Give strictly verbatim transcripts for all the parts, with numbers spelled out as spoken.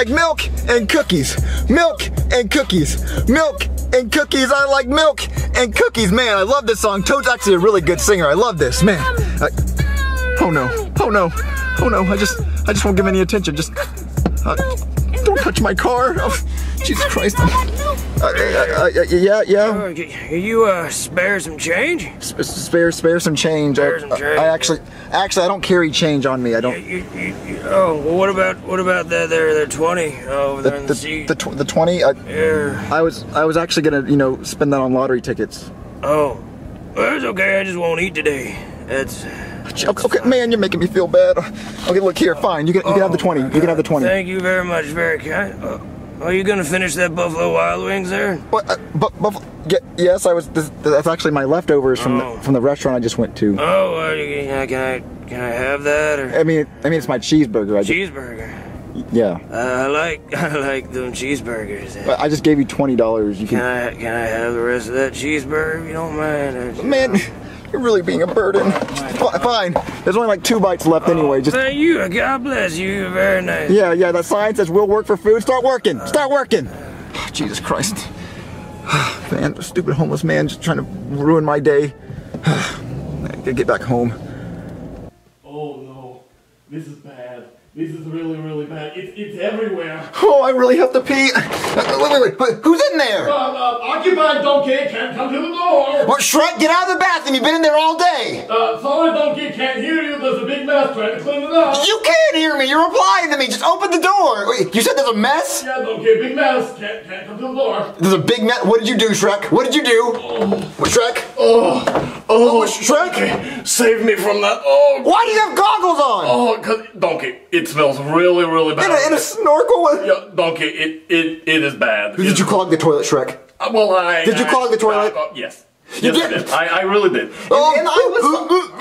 like milk and cookies. Milk and cookies. Milk and cookies. I like milk and cookies. Man, I love this song. Toad's actually a really good singer. I love this, man. I, oh no, oh no, oh no. I just, I just won't give any attention. Just, uh, don't touch my car. Oh, Jesus Christ. Uh, uh, uh, yeah, yeah. Uh, can you uh, spare some change? Sp spare, spare some change. Spare I, some change. I, I actually, actually, I don't carry change on me. I don't. You, you, you, oh, well, what about what about that there, the twenty over there in the seat? The the twenty. I, yeah. I was I was actually gonna you know spend that on lottery tickets. Oh, well, it's okay. I just won't eat today. That's. Okay, okay, man, you're making me feel bad. Okay, look here. Fine, you can you can oh, have the twenty. You can have the twenty. Thank you very much. Very kind. Uh, Are you gonna finish that Buffalo Wild Wings there? What? Uh, but, but, yes, I was. This, that's actually my leftovers from oh. the, from the restaurant I just went to. Oh, uh, can I can I have that? Or? I mean, I mean, it's my cheeseburger. I cheeseburger. Just, yeah. Uh, I like I like them cheeseburgers. I just gave you twenty dollars. You can. Can I, can I have the rest of that cheeseburger if you don't mind? Just, man. You're really being a burden. Fine. There's only like two bites left anyway. Just thank you. God bless you. You're very nice. Yeah, yeah. The sign says we'll work for food. Start working. Start working. Oh, Jesus Christ. Man, the stupid homeless man just trying to ruin my day. I gotta get back home. Oh no. This is bad. This is really, really bad. It's, it's everywhere. Oh, I really have to pee. Wait, wait, wait. wait. Who's in there? Uh, uh, occupied, Donkey. Can't come to the door. What, Shrek? Get out of the bathroom. You've been in there all day. Uh, sorry, Donkey. Can't hear you. There's a big mess. Trying to clean it up. You can't hear me. You're replying to me. Just open the door. Wait, you said there's a mess? Yeah, Donkey. Big mess. Can't, can't come to the door. There's a big mess. What did you do, Shrek? What did you do? Oh. What, Shrek? Oh. Oh, Shrek. Donkey. Save me from that. Oh. Why do you have goggles on? Oh, because, Donkey, it smells really, really bad. In a, in a snorkel? Yeah, Donkey, it, it, it is bad. Did you clog the toilet, Shrek? Uh, well, I... Did you I, clog the toilet? Uh, yes. You yes, did? I, I really did. Oh, and, and I was, uh,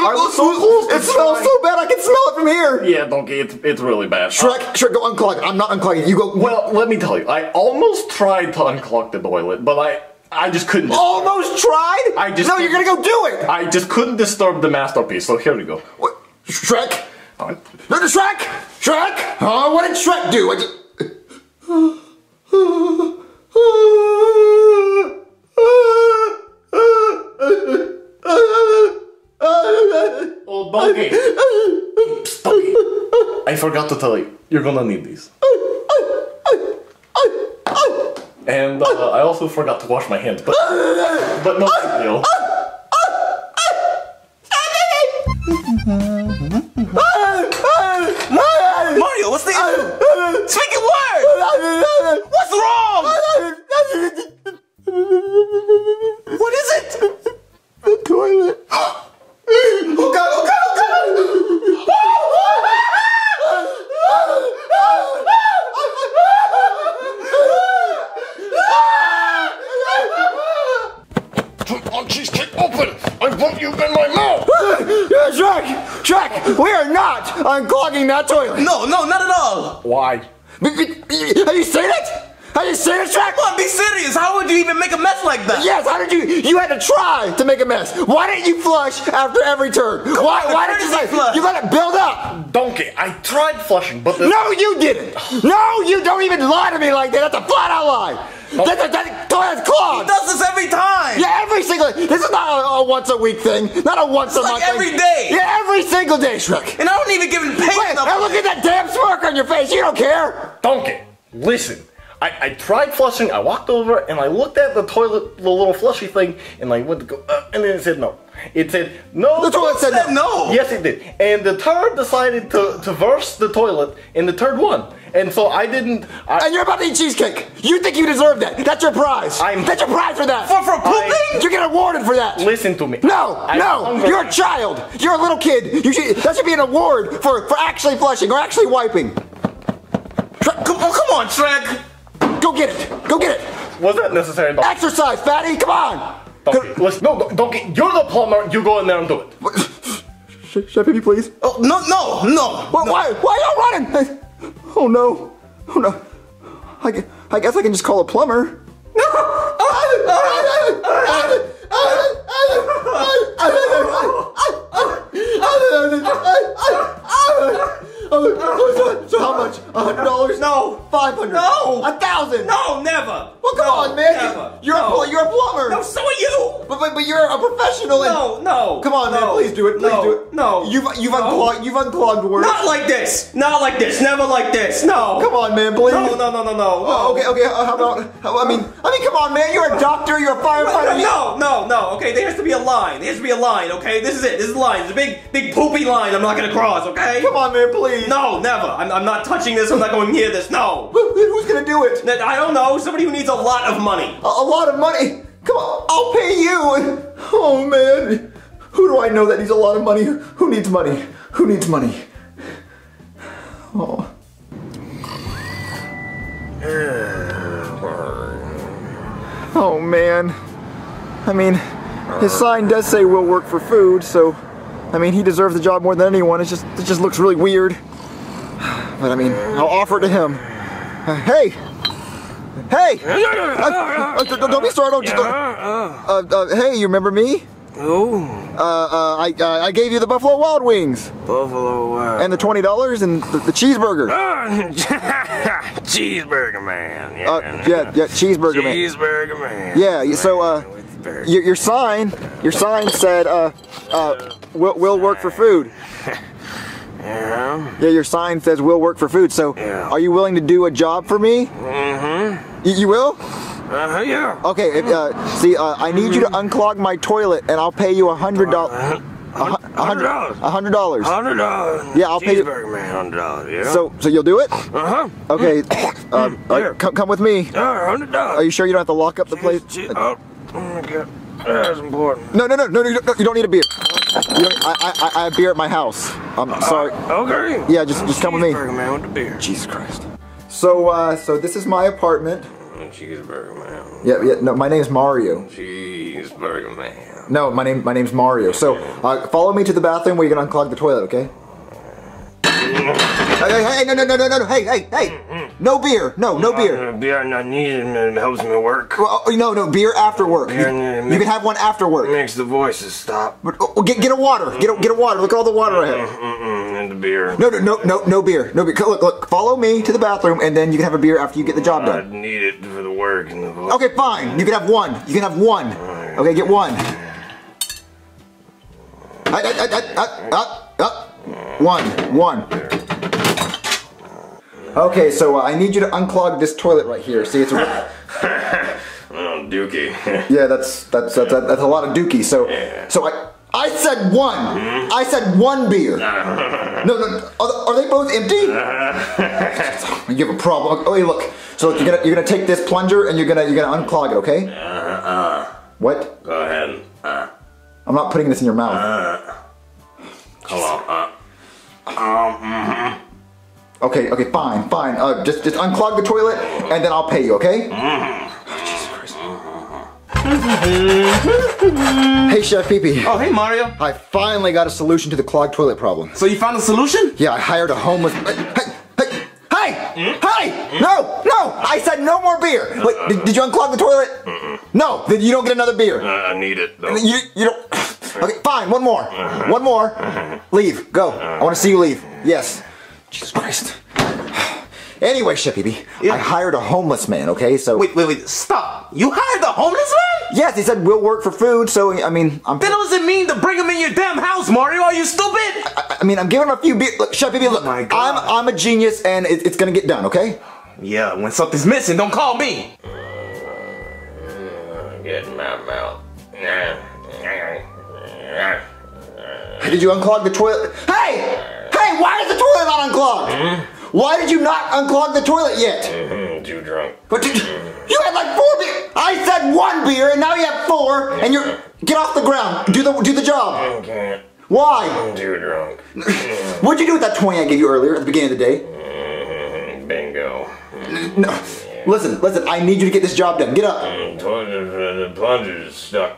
I was so close to it smells so bad, I can smell it from here. Yeah, Donkey, it's, it's really bad. Shrek, uh, Shrek, go unclog it. I'm not unclogging it. You go... Well, let me tell you, I almost tried to unclog the toilet, but I... I just couldn't. Almost tried? I just... No, you're gonna go do it! I just couldn't disturb the masterpiece, so here we go. What? Shrek? No, no, Shrek! Shrek! Oh, what did Shrek do? I just... Oh, Donkey. Psst, Donkey. I forgot to tell you, you're gonna need these. And uh, I also forgot to wash my hands, but, but no big deal. Mario, what's the issue? Speak a word! What's wrong? What is it? The toilet. Oh God, oh God, oh God! Put my cheese cake open! I want you in my mouth! Shrek! Shrek, we are not unclogging that toilet. No, no, not at all. Why? Be, be, be, have you seen it? Have you seen it, Shrek? Come on, be serious. How would you even make a mess like that? Yes, how did you? You had to try to make a mess. Why didn't you flush after every turn? Come why? On, why did you like, flush? You let it build up. Donkey, I tried flushing, but no, you didn't. No, you don't even lie to me like that. That's a flat-out lie. Oh. That, that, that toilet's clogged! He does this every time! Yeah, every single day! This is not a, a once-a-week thing, not a once-a-month like every thing. Day! Yeah, every single day, Shrek! And I don't even give him pain Wait, now look at that damn smirk on your face, you don't care! Donkey, listen, I, I tried flushing, I walked over, and I looked at the toilet, the little flushy thing, and I went to go, uh, and then it said no. It said no. The toilet said no. no. Yes, it did. And the turd decided to, to verse the toilet, and the turd won. And so I didn't. I, and you're about to eat cheesecake. You think you deserve that? That's your prize. I'm, That's your prize for that. For for pooping? You get awarded for that. Listen to me. No, I'm no. Hungry. You're a child. You're a little kid. You should. That should be an award for for actually flushing or actually wiping. Shrek, come, oh, come on, Shrek. Go get it. Go get it. Was that necessary? Donkey? Exercise, fatty. Come on. Donkey. Listen, no, Donkey, you're the plumber, you go in there and do it. Chef Pee Pee, please. Oh, no, no, no. Well, no. Why, why are y'all running? I, oh, no, oh, no. I, I guess I can just call a plumber. How much? A hundred dollars? No. Five hundred? No. A thousand? No, never. Well, come no, on, man. Never. You're no. a you're a plumber. No, so are you. But but, but you're a professional. And no, no. Come on, no. man. Please do it. Please no. do it. No. You've you've no. unclogged you've unclogged work. Not like this. Not like this. Never like this. No. Come on, man. Please. No, no, no, no, no. Oh, okay, okay. Uh, how about? How, I mean, I mean, come on, man. You're a doctor. You're a firefighter. No, no, no, no. Okay, there has to be a line. There has to be a line. Okay, this is it. This is a line. It's a big big poopy line. I'm not gonna cross. Okay. Come on, man. Please. No, never. I'm I'm not touching this. I'm not going near this. No. Who, who's gonna do it? I don't know. Somebody who needs a lot of money. A, a lot of money? Come on, I'll pay you. Oh man, who do I know that needs a lot of money? Who needs money? Who needs money? Oh. Oh man. I mean, his sign does say we'll work for food, so I mean he deserves the job more than anyone. It's just it just looks really weird. But I mean, I'll offer it to him. Uh, hey! Hey! Uh, uh, don't be startled. Just, uh, uh, uh, hey, you remember me? Oh. Uh, uh, I, uh, I gave you the Buffalo Wild Wings. Buffalo Wild. And the twenty dollars and the, the cheeseburger. Cheeseburger man. Yeah, uh, yeah, yeah, cheeseburger man. Cheeseburger man. Yeah, man, so, uh, your, your sign, your sign said, uh, uh, we'll, we'll work for food. Yeah. Yeah, your sign says we'll work for food, so yeah. Are you willing to do a job for me? Mm-hmm. You, you will? Uh, yeah. Okay, if, uh, see, uh, I need you to unclog my toilet and I'i'll pay you a hundred dollars. A hundred dollars. A hundred dollars. A hundred dollars. Yeah, I'll pay you. Man, hundred dollars. Yeah. So, so you'll do it? Uh huh. Okay. um, yeah. uh, come, come with me. Uh, hundred dollars. Are you sure you don't have to lock up the place? Oh, oh my God. That's important. No, no, no, no, no, you don't need a beer. You don't, I, I, I have beer at my house. I'm sorry. Uh, okay. Yeah, just, just come with me. Cheeseburger man with the beer. Jesus Christ. So, uh, so this is my apartment. Cheeseburger man. Yeah, yeah. No, my name's Mario. Cheeseburger man. No, my name, my name's Mario. So, uh, follow me to the bathroom where you can unclog the toilet, okay? Hey, hey, no, no, no, no, no, hey, hey, hey! No beer, no, no beer. Beer not needed, it helps me work. Well, no, no, beer after work. Beer you, you can have one after work. Makes the voices stop. But, oh, get, get a water, get a, get a water. Look at all the water I have. Mm-mm, and the beer. No, no, no, no, no beer, no beer. Look, look, follow me to the bathroom, and then you can have a beer after you get the job done. I need it for the work and the voice. Okay, fine. You can have one. You can have one. Okay, get one. I, I, I, I, I, I, One, one. Okay, so uh, I need you to unclog this toilet right here. See, it's a oh, dookie. Yeah, that's that's, that's that's a lot of dookie. So, yeah. so I I said one. Mm-hmm. I said one beer. no, no, no. Are, are they both empty? You have a problem. Oh, okay, look. So look, you're gonna you're gonna take this plunger and you're gonna you're gonna unclog it. Okay? Uh, uh, what? Go ahead. Uh, I'm not putting this in your mouth. Uh, hello. Uh, Um, mm-hmm. Okay, okay, fine, fine. Uh, just, just unclog the toilet, and then I'll pay you, okay? Mm-hmm. Oh, Jesus Christ. Mm-hmm. Hey, Chef Pee Pee. Oh, hey, Mario. I finally got a solution to the clogged toilet problem. So you found a solution? Yeah, I hired a homeless... Hey, hey, hey! Mm-hmm. Hey! Mm-hmm. No, no! I said no more beer! Uh, Wait, did, did you unclog the toilet? Mm-mm. No, then you don't get another beer. Uh, I need it, though. You, you don't... Okay, fine, one more. Uh-huh. One more. Uh-huh. Leave. Go. Uh-huh. I want to see you leave. Yes. Jesus Christ. Anyway, Chef Pee Pee, yeah. I hired a homeless man, okay? So Wait, wait, wait. Stop. You hired the homeless man? Yes, he said we'll work for food, so I mean, I'm Then does it mean to bring him in your damn house, Mario? Are you stupid? I, I mean, I'm giving him a few beer. Look, Chef Pee Pee, look. Oh my God. I'm I'm a genius and it, it's going to get done, okay? Yeah, when something's missing, don't call me. Get in my mouth. Did you unclog the toilet? Hey! Hey, why is the toilet not unclogged? Mm-hmm. Why did you not unclog the toilet yet? Mm-hmm, too drunk. But did, mm-hmm. You had like four beer. I said one beer and now you have four and you're... Get off the ground. Do the do the job. I can't. Why? I'm too drunk. What did you do with that twenty I gave you earlier at the beginning of the day? Mm-hmm, bingo. No. Yeah. Listen, listen, I need you to get this job done. Get up. Mm, the plunger is stuck.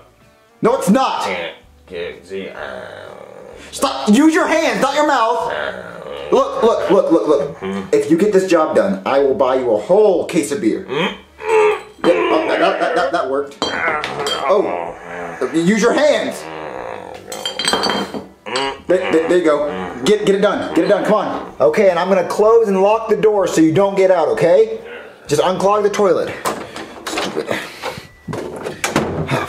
No, it's not. Can't. Can't see. Stop! Use your hands, not your mouth! Look, look, look, look, look. Mm-hmm. If you get this job done, I will buy you a whole case of beer. Mm-hmm. Yep, oh, that, that, that, that worked. Oh, use your hands! There, there, there you go. Get, get it done. Get it done. Come on. Okay, and I'm going to close and lock the door so you don't get out, okay? Just unclog the toilet.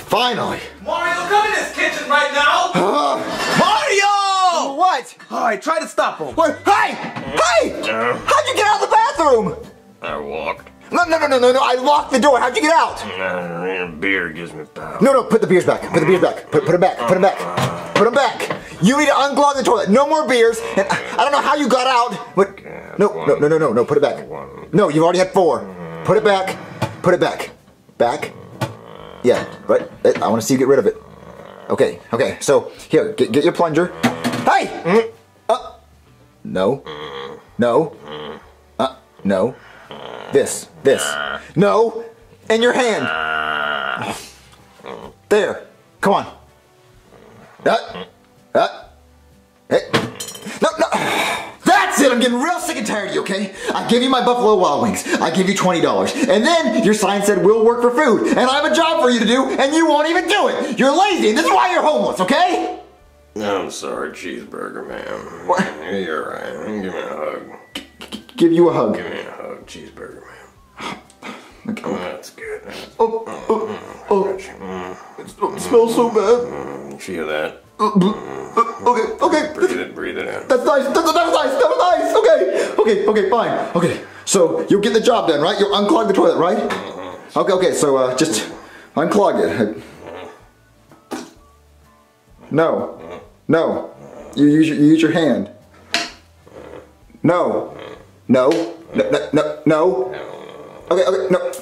Finally. Mario, come in this kitchen right now. Uh, Mario! What? Oh, I tried to stop him. What? Hey! Hey! Uh, How'd you get out of the bathroom? I walked. No, no, no, no, no, no. I locked the door. How'd you get out? Uh, beer gives me power. No, no, put the beers back. Put the beers back. Put, put them back. Put them back. Put them back. You need to unclog the toilet. No more beers. And I, I don't know how you got out. But no, no, no, no, no, no. Put it back. No, you've already had four. Put it back. Put it back. Back. Yeah, right. I want to see you get rid of it. Okay, okay. So here, get, get your plunger. Hey. Uh, no. No. Uh, no. This, this, no, and your hand. There, come on. Uh, uh, hey. No, no, that's it, I'm getting real sick and tired of you, okay? I give you my Buffalo Wild Wings, I give you twenty dollars, and then your sign said we'll work for food, and I have a job for you to do, and you won't even do it. You're lazy, and this is why you're homeless, okay? I'm sorry, cheeseburger, man. What? You're right, give me a hug. Give you a hug. Give me a hug, cheeseburger man. Okay. Oh, that's good. Oh, oh, oh. It smells so bad. Feel that. Okay, okay. Breathe it, breathe it out. That's nice. That was nice. That was nice. Okay, okay, okay, fine. Okay, so you'll get the job done, right? You'll unclog the toilet, right? Okay, okay. So uh, just unclog it. No, no. You use your, you use your hand. No. No, no, no, no, no. Okay, okay, no.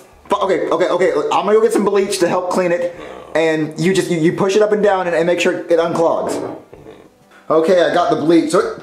Okay, okay, okay. Look, I'm gonna go get some bleach to help clean it, and you just you, you push it up and down and, and make sure it unclogs. Okay, I got the bleach. So it...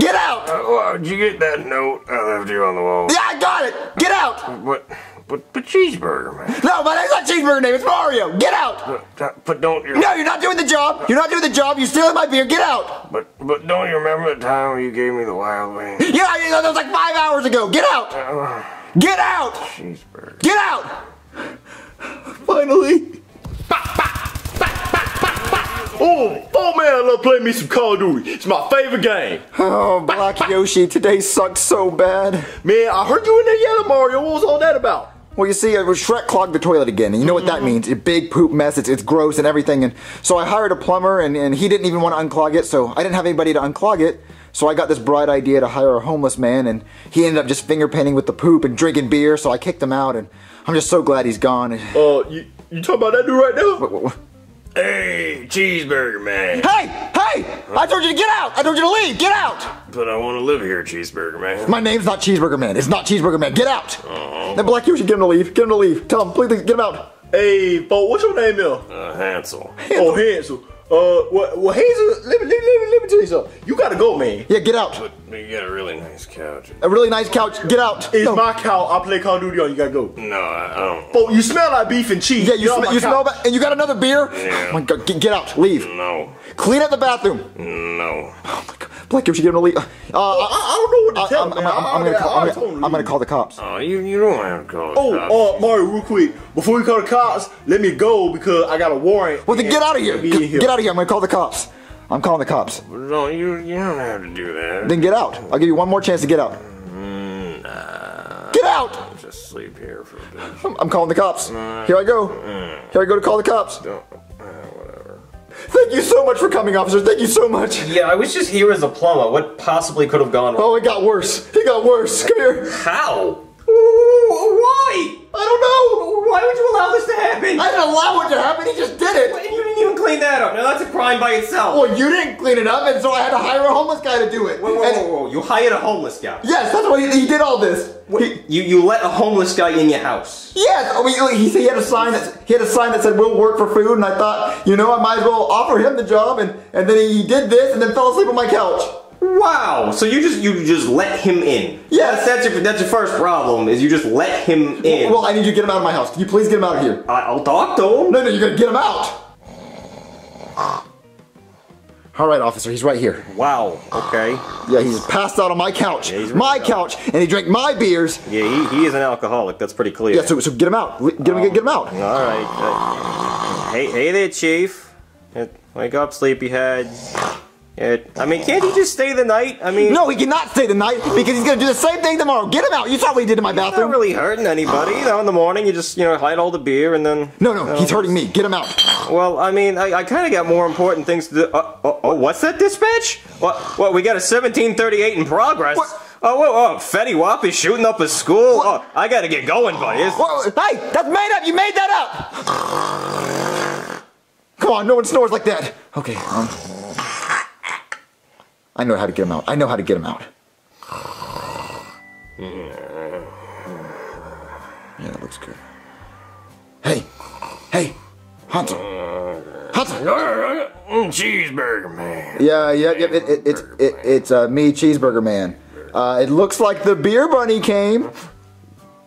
Get out! Uh, well, did you get that note I left you on the wall? Yeah, I got it! Get out! But, but, but cheeseburger, man. No, my name's not cheeseburger name, it's Mario! Get out! But, but don't you... No, you're not doing the job! You're not doing the job, you're stealing my beer, get out! But, but don't you remember the time when you gave me the Wild Wings? Yeah, I, that was like five hours ago! Get out! Uh, get out! Cheeseburger. Get out! Finally! Bah, bah. Oh, oh man, I love playing me some Call of Duty. It's my favorite game. Oh, Black Yoshi, today sucked so bad. Man, I heard you in there yelling, Mario. What was all that about? Well, you see, Shrek clogged the toilet again, and you know what that means. It's a big poop mess, it's, it's gross and everything. And so I hired a plumber, and, and he didn't even want to unclog it, so I didn't have anybody to unclog it. So I got this bright idea to hire a homeless man, and he ended up just finger painting with the poop and drinking beer, so I kicked him out, and I'm just so glad he's gone. Uh, you, you talking about that dude right now? What, what, what? Hey, cheeseburger man. Hey, hey! I told you to get out! I told you to leave! Get out! But I want to live here, cheeseburger man. My name's not cheeseburger man. It's not cheeseburger man. Get out! Uh-huh. Then Black, you should get him to leave. Get him to leave. Tell him, please, please get him out. Hey, folks, what's your name now? Uh, Hansel. Hansel. Oh, Hansel. Uh, well, well Hazel, let me, let, me, let me tell you something. You gotta go, man. Yeah, get out. But you got a really nice couch. A really nice couch. Get out. It's no. My couch. I play Call of Duty on. You gotta go. No, I don't. But you smell like beef and cheese. Yeah, you, sm you smell about. And you got another beer? Yeah. Oh my God, get, get out. Leave. No. Clean up the bathroom. No. Oh my God. Black, you should give him a leave. Uh, oh, I, I don't know what to tell him. I'm, I'm, I'm, I'm, I'm, I'm, I'm, I'm gonna call the cops. Oh, you, you don't have to call the oh, cops. Oh, uh, Mario, real quick. Before you call the cops, let me go because I got a warrant. Well, then get out of here. Get, get out of here. I'm gonna call the cops. I'm calling the cops. No, you, you don't have to do that. Then get out. I'll give you one more chance to get out. Mm, nah. Get out! I'll just sleep here for a bit. I'm, I'm calling the cops. Uh, here I go. Uh, here I go to call the cops. Don't. Thank you so much for coming, officer. Thank you so much. Yeah, I was just here as a plumber. What possibly could have gone wrong? Oh, it got worse. It got worse. Come here. How? Why? I don't know. Why would you allow this to happen? I didn't allow it to happen. He just did it. Wait, you didn't even clean that up. Now that's a crime by itself. Well, you didn't clean it up, and so I had to hire a homeless guy to do it. Whoa, whoa, and whoa, whoa. You hired a homeless guy? Yes, that's why he, he did all this. He, you you let a homeless guy in your house? Yes. I mean, he, he had a sign that he had a sign that said we'll work for food, and I thought, you know, I might as well offer him the job, and and then he did this, and then fell asleep on my couch. Wow! So you just you just let him in. Yes, that's your that's your first problem is you just let him in. Well, I need you to get him out of my house. Can you please get him out of here? I'll talk to him. No, no, you're gonna get him out. All right, officer, he's right here. Wow. Okay. Yeah, he's passed out on my couch. Yeah, he's my couch, and he drank my beers. Yeah, he, he is an alcoholic. That's pretty clear. Yeah, so so get him out. Get him um, get him out. All right. Uh, hey hey there, chief. Wake up, sleepyhead. It, I mean, can't he just stay the night? I mean, no, he cannot stay the night because he's gonna do the same thing tomorrow. Get him out! You saw what he did in my bathroom. He's not really hurting anybody. You know, in the morning, you just you know hide all the beer and then. No, no, you know, he's hurting me. Get him out. Well, I mean, I, I kind of got more important things to do. Uh, oh, oh, what's that dispatch? What? What? We got a seventeen thirty-eight in progress. What? Oh, oh, oh, Fetty Wap is shooting up a school. What? Oh, I gotta get going, buddy. Whoa, hey, that's made up. You made that up. Come on, no one snores like that. Okay. Um, I know how to get him out. I know how to get him out. Yeah, that looks good. Hey, hey, Hansel, Hansel. Cheeseburger man. Yeah, yeah, yeah. It, it, it, it, it, it's uh, me, Cheeseburger man. Uh, it looks like the Beer Bunny came.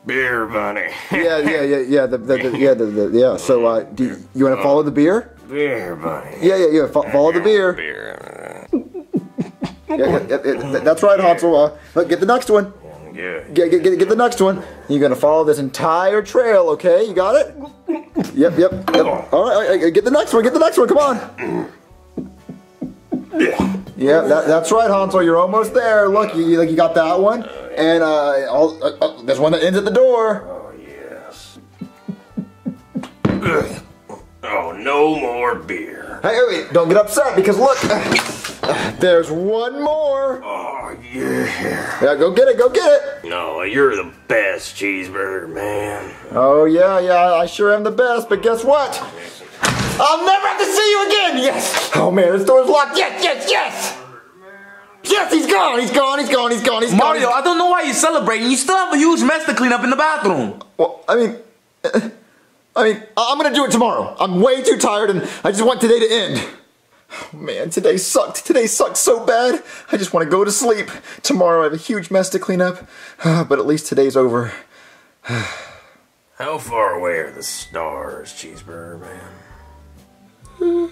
Beer Bunny. yeah, yeah, yeah, yeah. The, the, the, yeah, the, the, yeah. So, uh, do you, you want to follow the beer? Beer Bunny. Yeah, yeah, yeah. Fo follow the beer. Beer. Yeah, yeah, yeah, that's right, Hansel. Uh, look, get the next one. Yeah. Get, get, get, get the next one. You're gonna follow this entire trail, okay? You got it? Yep, yep. yep. All right, get the next one. Get the next one. Come on. Yeah, that, that's right, Hansel. You're almost there. Look, you like you got that one, and uh, all, uh, uh, there's one that ends at the door. Oh yes. Oh, no more beer. Hey, wait, don't get upset because look. There's one more. Oh, yeah. Yeah, go get it, go get it. No, you're the best, Cheeseburger man. Oh, yeah, yeah, I sure am the best, but guess what? I'll never have to see you again. Yes. Oh, man, this door's locked. Yes, yes, yes. Yes, he's gone, he's gone, he's gone, he's gone, he's gone. Mario, I don't know why you're celebrating. You still have a huge mess to clean up in the bathroom. Well, I mean, I mean, I'm going to do it tomorrow. I'm way too tired, and I just want today to end. Oh man, today sucked. Today sucked so bad. I just want to go to sleep. Tomorrow I have a huge mess to clean up, uh, but at least today's over. How far away are the stars, Cheeseburger man?